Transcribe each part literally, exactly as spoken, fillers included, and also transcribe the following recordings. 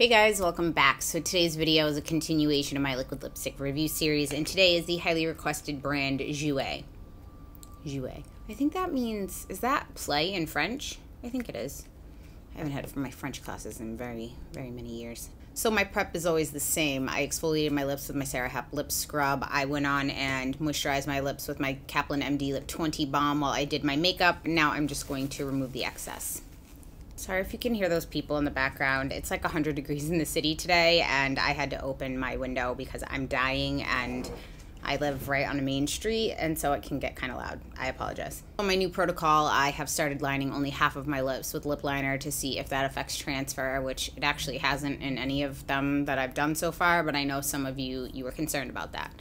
Hey guys, welcome back. So today's video is a continuation of my liquid lipstick review series, and today is the highly requested brand Jouer. Jouer. I think that means, is that play in French? I think it is. I haven't had it for my French classes in very, very many years. So my prep is always the same. I exfoliated my lips with my Sarah Happ lip scrub. I went on and moisturized my lips with my Kaplan M D Lip twenty Balm while I did my makeup. Now I'm just going to remove the excess. Sorry if you can hear those people in the background. It's like one hundred degrees in the city today, and I had to open my window because I'm dying, and I live right on a main street, and so it can get kind of loud. I apologize. On my new protocol, I have started lining only half of my lips with lip liner to see if that affects transfer, which it actually hasn't in any of them that I've done so far, but I know some of you, you were concerned about that.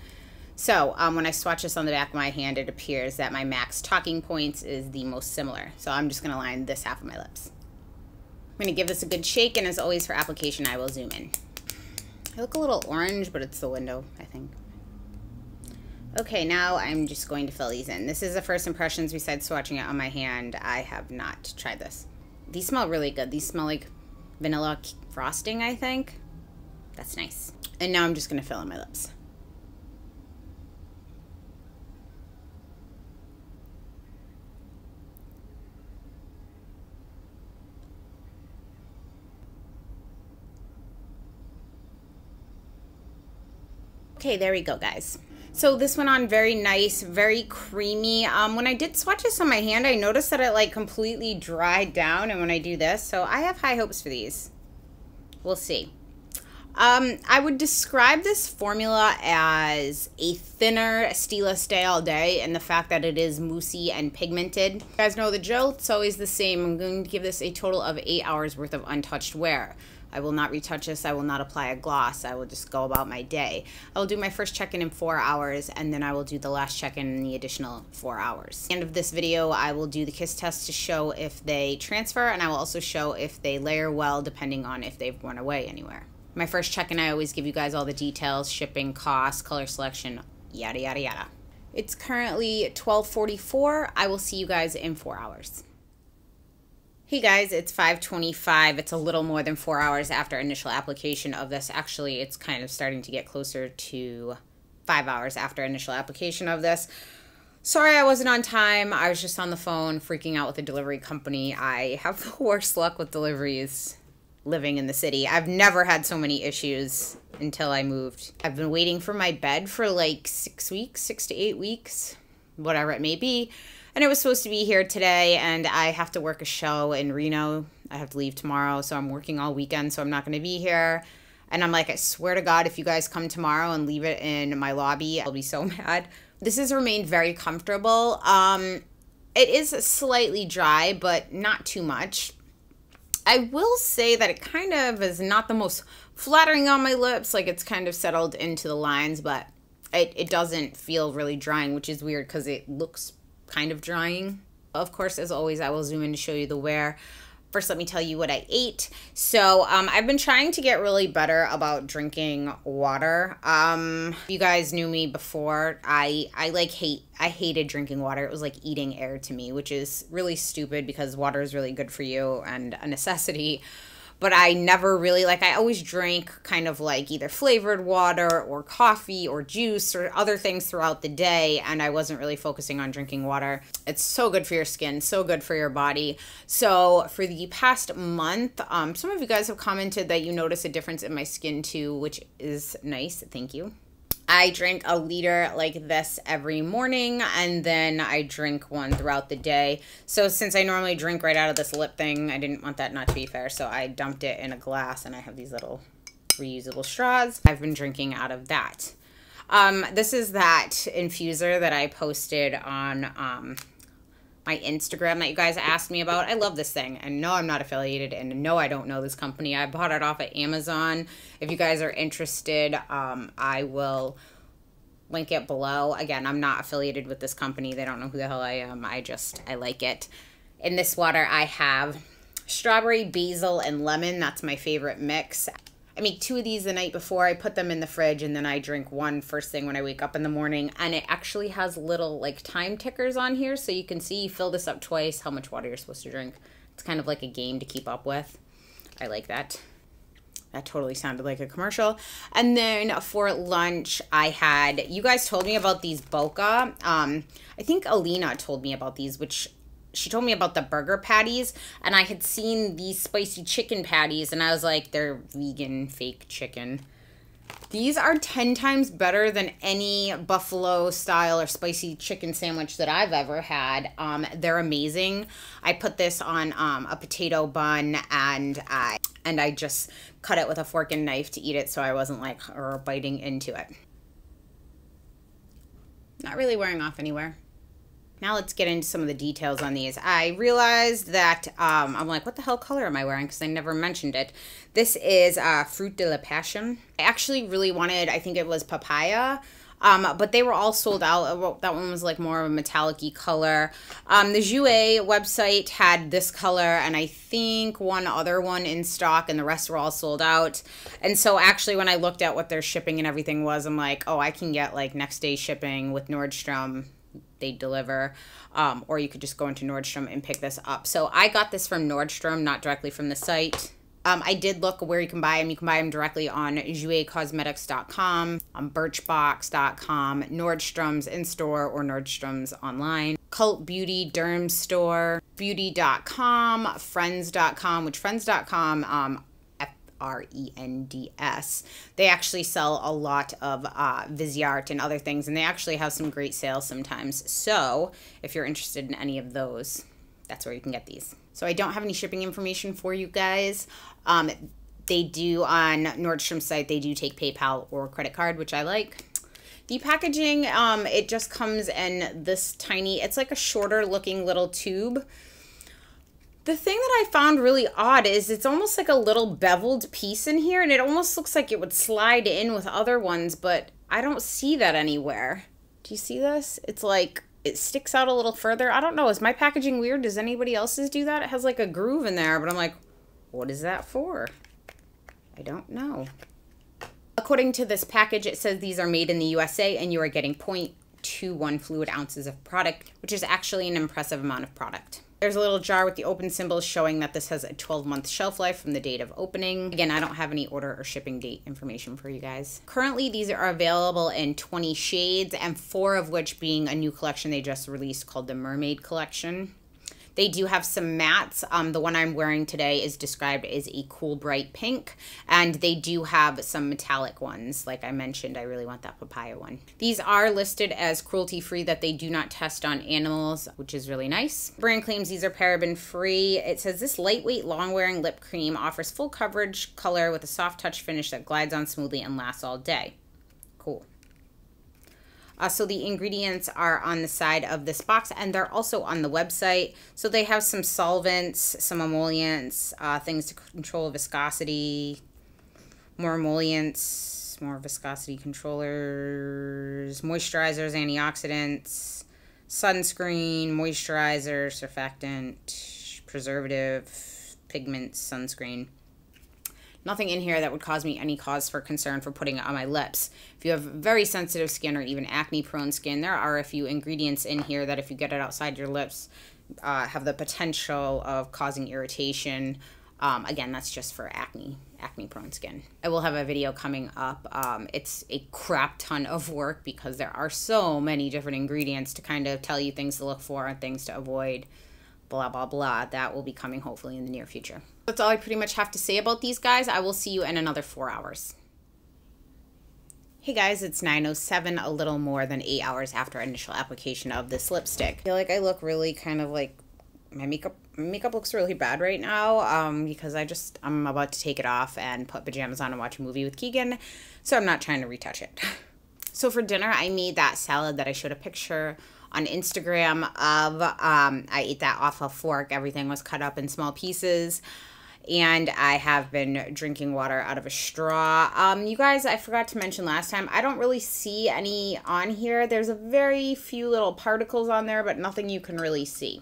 So um, when I swatch this on the back of my hand, it appears that my M A C's Talking Points is the most similar. So I'm just gonna line this half of my lips. I'm gonna give this a good shake, and as always for application, I will zoom in. I look a little orange, but it's the window, I think. Okay, now I'm just going to fill these in. This is a first impressions besides swatching it on my hand. I have not tried this. These smell really good. These smell like vanilla frosting, I think. That's nice. And now I'm just gonna fill in my lips. Okay, there we go, guys. So this went on very nice, very creamy. Um, when I did swatch this on my hand, I noticed that it like completely dried down, and when I do this, so I have high hopes for these. We'll see. Um, I would describe this formula as a thinner Stila Stay All Day, and the fact that it is moussey and pigmented. You guys know the drill, it's always the same. I'm going to give this a total of eight hours worth of untouched wear. I will not retouch this. I will not apply a gloss. I will just go about my day. I will do my first check-in in four hours, and then I will do the last check-in in the additional four hours. At the end of this video, I will do the kiss test to show if they transfer, and I will also show if they layer well, depending on if they've worn away anywhere. My first check-in, I always give you guys all the details, shipping, cost, color selection, yada, yada, yada. It's currently twelve forty-four. I will see you guys in four hours. Hey guys, it's five twenty-five. It's a little more than four hours after initial application of this. Actually, it's kind of starting to get closer to five hours after initial application of this. Sorry I wasn't on time. I was just on the phone freaking out with the delivery company. I have the worst luck with deliveries living in the city. I've never had so many issues until I moved. I've been waiting for my bed for like six weeks, six to eight weeks, whatever it may be. And it was supposed to be here today, and I have to work a show in Reno. I have to leave tomorrow, so I'm working all weekend, so I'm not going to be here. And I'm like, I swear to God, if you guys come tomorrow and leave it in my lobby, I'll be so mad. This has remained very comfortable. Um, it is slightly dry, but not too much. I will say that it kind of is not the most flattering on my lips. Like, it's kind of settled into the lines, but it, it doesn't feel really drying, which is weird because it looks kind of drying. Of course, as always, I will zoom in to show you the wear. First, let me tell you what I ate. So um, I've been trying to get really better about drinking water. Um, you guys knew me before. I, I like hate, I hated drinking water. It was like eating air to me, which is really stupid because water is really good for you and a necessity. But I never really, like, I always drank kind of like either flavored water or coffee or juice or other things throughout the day, and I wasn't really focusing on drinking water. It's so good for your skin, so good for your body. So for the past month, um, some of you guys have commented that you notice a difference in my skin too, which is nice, thank you. I drink a liter like this every morning, and then I drink one throughout the day. So since I normally drink right out of this lip thing, I didn't want that not to be fair, so I dumped it in a glass, and I have these little reusable straws. I've been drinking out of that. Um, this is that infuser that I posted on um, my Instagram that you guys asked me about. I love this thing, and no, I'm not affiliated, and no, I don't know this company. I bought it off of Amazon. If you guys are interested, um, I will link it below. Again, I'm not affiliated with this company. They don't know who the hell I am. I just, I like it. In this water, I have strawberry, basil, and lemon. That's my favorite mix. I make two of these the night before. I put them in the fridge, and then I drink one first thing when I wake up in the morning. And it actually has little like time tickers on here, so you can see you fill this up twice how much water you're supposed to drink. It's kind of like a game to keep up with. I like that. That totally sounded like a commercial. And then for lunch, I had, you guys told me about these Boca. Um, I think Alina told me about these, which she told me about the burger patties. And I had seen these spicy chicken patties, and I was like, they're vegan fake chicken. These are ten times better than any buffalo style or spicy chicken sandwich that I've ever had. Um, they're amazing. I put this on um, a potato bun, and I, and I just cut it with a fork and knife to eat it, so I wasn't like or biting into it. Not really wearing off anywhere. Now let's get into some of the details on these. I realized that, um, I'm like, what the hell color am I wearing? Because I never mentioned it. This is uh, Fruit de la Passion. I actually really wanted, I think it was papaya, um, but they were all sold out. That one was like more of a metallic-y color. Um, the Jouer website had this color, and I think one other one in stock, and the rest were all sold out. And so actually when I looked at what their shipping and everything was, I'm like, oh, I can get like next day shipping with Nordstrom. They deliver, um, or you could just go into Nordstrom and pick this up. So I got this from Nordstrom, not directly from the site. Um, I did look where you can buy them. You can buy them directly on jouer cosmetics dot com, on birchbox dot com, Nordstrom's in-store, or Nordstrom's online. Cult Beauty, Derm Store, Beauty dot com, Friends dot com, which Friends dot com, um, R E N D S. They actually sell a lot of uh, Viseart and other things, and they actually have some great sales sometimes. So if you're interested in any of those, that's where you can get these. So I don't have any shipping information for you guys. Um, they do on Nordstrom's site, they do take PayPal or credit card, which I like. The packaging, um, it just comes in this tiny, it's like a shorter looking little tube. The thing that I found really odd is it's almost like a little beveled piece in here, and it almost looks like it would slide in with other ones, but I don't see that anywhere. Do you see this? It's like it sticks out a little further. I don't know. Is my packaging weird? Does anybody else's do that? It has like a groove in there, but I'm like, what is that for? I don't know. According to this package, it says these are made in the U S A, and you are getting zero point two one fluid ounces of product, which is actually an impressive amount of product. There's a little jar with the open symbol showing that this has a twelve month shelf life from the date of opening. Again, I don't have any order or shipping date information for you guys. Currently, these are available in twenty shades, and four of which being a new collection they just released called the Mermaid Collection. They do have some mattes. Um, the one I'm wearing today is described as a cool, bright pink, and they do have some metallic ones. Like I mentioned, I really want that papaya one. These are listed as cruelty-free, that they do not test on animals, which is really nice. Brand claims these are paraben-free. It says this lightweight, long-wearing lip cream offers full coverage color with a soft touch finish that glides on smoothly and lasts all day. Cool. Uh, so the ingredients are on the side of this box, and they're also on the website. So they have some solvents, some emollients, uh, things to control viscosity, more emollients, more viscosity controllers, moisturizers, antioxidants, sunscreen, moisturizer, surfactant, preservative, pigments, sunscreen. Nothing in here that would cause me any cause for concern for putting it on my lips. If you have very sensitive skin or even acne-prone skin, there are a few ingredients in here that if you get it outside your lips, uh, have the potential of causing irritation. Um, again, that's just for acne, acne-prone skin. I will have a video coming up. Um, it's a crap ton of work because there are so many different ingredients to kind of tell you things to look for and things to avoid. Blah, blah, blah. That will be coming hopefully in the near future. That's all I pretty much have to say about these guys. I will see you in another four hours. Hey guys, it's nine oh seven, a little more than eight hours after initial application of this lipstick. I feel like I look really kind of like, my makeup makeup looks really bad right now um, because I just, I'm about to take it off and put pajamas on and watch a movie with Keegan, so I'm not trying to retouch it. So for dinner, I made that salad that I showed a picture on Instagram of. um, I ate that off a fork. Everything was cut up in small pieces, and I have been drinking water out of a straw. Um, you guys, I forgot to mention last time, I don't really see any on here. There's a very few little particles on there, but nothing you can really see.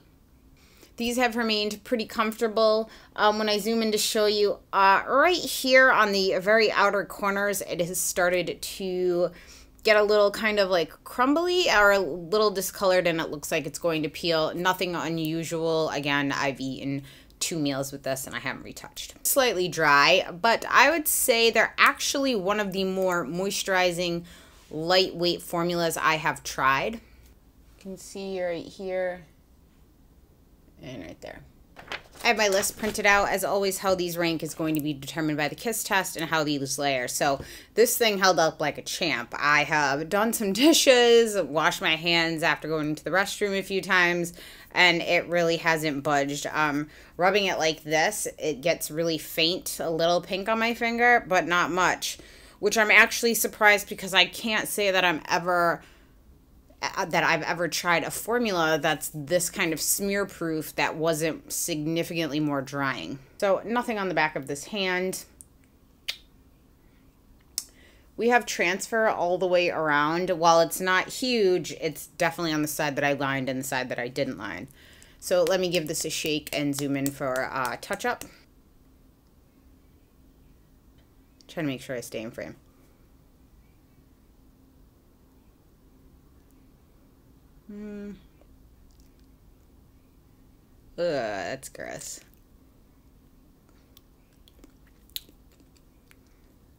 These have remained pretty comfortable. Um, when I zoom in to show you, uh, right here on the very outer corners, it has started to get a little kind of like crumbly or a little discolored, and it looks like it's going to peel. Nothing unusual. Again, I've eaten two meals with this and I haven't retouched. Slightly dry, but I would say they're actually one of the more moisturizing, lightweight formulas I have tried. You can see right here and right there. I have my list printed out. As always, how these rank is going to be determined by the KISS test and how these layer. So this thing held up like a champ. I have done some dishes, washed my hands after going to the restroom a few times, and it really hasn't budged. Um, rubbing it like this, it gets really faint, a little pink on my finger, but not much, which I'm actually surprised because I can't say that I'm ever... that I've ever tried a formula that's this kind of smear proof that wasn't significantly more drying. So nothing on the back of this hand. We have transfer all the way around. While it's not huge, it's definitely on the side that I lined and the side that I didn't line. So let me give this a shake and zoom in for uh, touch up. Trying to make sure I stay in frame. Mm. Ugh, that's gross.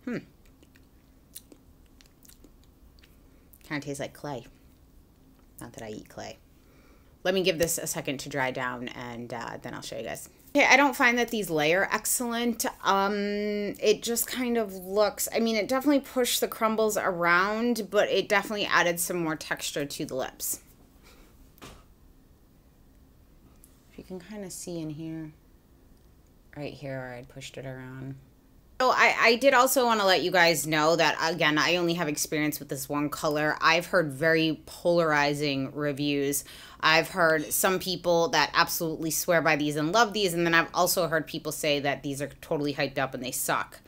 Hmm. Kind of tastes like clay. Not that I eat clay. Let me give this a second to dry down and uh, then I'll show you guys. Okay, I don't find that these layer excellent. Um, it just kind of looks, I mean, it definitely pushed the crumbles around, but it definitely added some more texture to the lips. You can kind of see in here, right here where I pushed it around. So I, I did also want to let you guys know that, again, I only have experience with this one color. I've heard very polarizing reviews. I've heard some people that absolutely swear by these and love these, and then I've also heard people say that these are totally hyped up and they suck.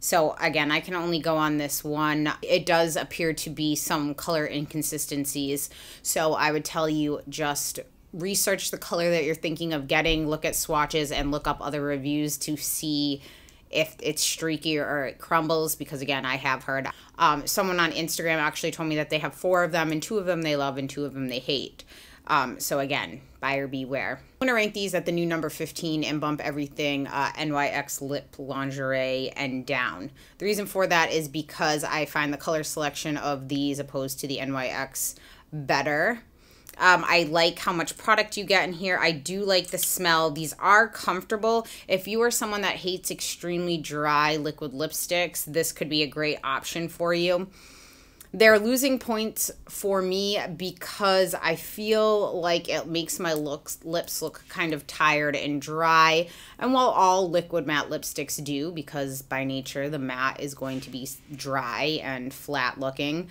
So again, I can only go on this one. It does appear to be some color inconsistencies, so I would tell you just research the color that you're thinking of getting, look at swatches and look up other reviews to see if it's streaky or it crumbles, because again, I have heard. Um, someone on Instagram actually told me that they have four of them and two of them they love and two of them they hate. Um, so again, buyer beware. I'm gonna rank these at the new number fifteen and bump everything uh, N Y X Lip Lingerie and down. The reason for that is because I find the color selection of these opposed to the N Y X better. Um, I like how much product you get in here. I do like the smell. These are comfortable. If you are someone that hates extremely dry liquid lipsticks, this could be a great option for you. They're losing points for me because I feel like it makes my looks, lips look kind of tired and dry. And while all liquid matte lipsticks do, because by nature the matte is going to be dry and flat looking,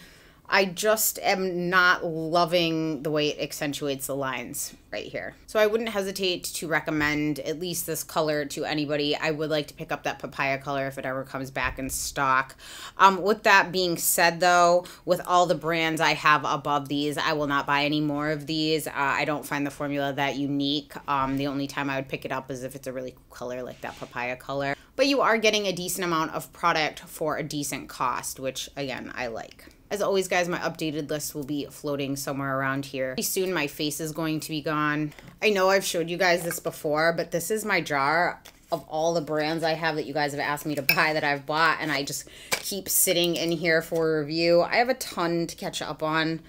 I just am not loving the way it accentuates the lines right here. So I wouldn't hesitate to recommend at least this color to anybody. I would like to pick up that papaya color if it ever comes back in stock. Um, with that being said though, with all the brands I have above these, I will not buy any more of these. Uh, I don't find the formula that unique. Um, the only time I would pick it up is if it's a really cool color like that papaya color. But you are getting a decent amount of product for a decent cost, which again, I like. As always, guys, my updated list will be floating somewhere around here. Pretty soon, my face is going to be gone. I know I've showed you guys this before, but this is my jar of all the brands I have that you guys have asked me to buy that I've bought, and I just keep sitting in here for review. I have a ton to catch up on.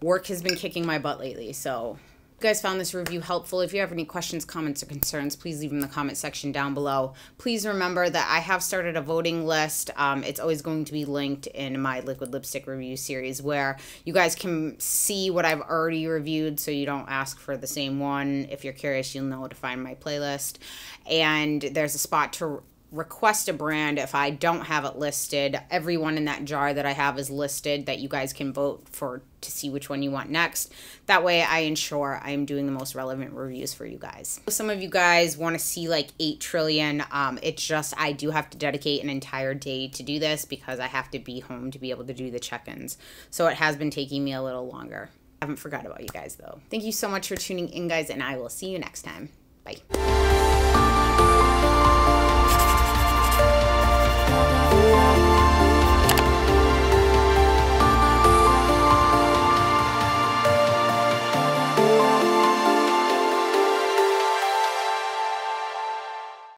Work has been kicking my butt lately, so... If you guys found this review helpful, if you have any questions, comments, or concerns, please leave them in the comment section down below. Please remember that I have started a voting list. Um, it's always going to be linked in my liquid lipstick review series where you guys can see what I've already reviewed so you don't ask for the same one. If you're curious, you'll know to find my playlist. And there's a spot to request a brand if I don't have it listed. Everyone in that jar that I have is listed that you guys can vote for to see which one you want next. That way I ensure I'm doing the most relevant reviews for you guys. Some of you guys want to see like eight trillion. Um, it's just I do have to dedicate an entire day to do this because I have to be home to be able to do the check-ins. So it has been taking me a little longer. I haven't forgot about you guys though. Thank you so much for tuning in, guys, and I will see you next time. Bye.